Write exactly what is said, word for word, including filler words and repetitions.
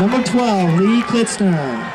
Number twelve, Lee Klitzner.